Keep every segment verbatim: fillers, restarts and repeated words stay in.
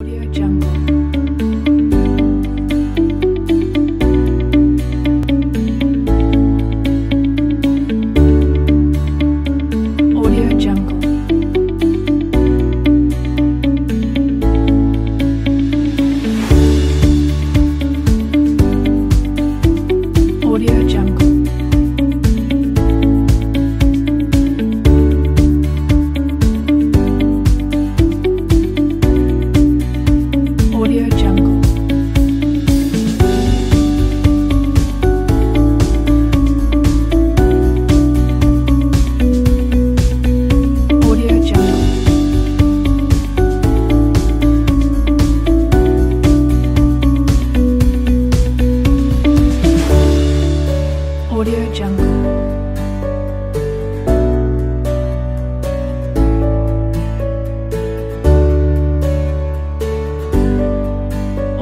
AudioJungle. AudioJungle.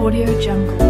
AudioJungle.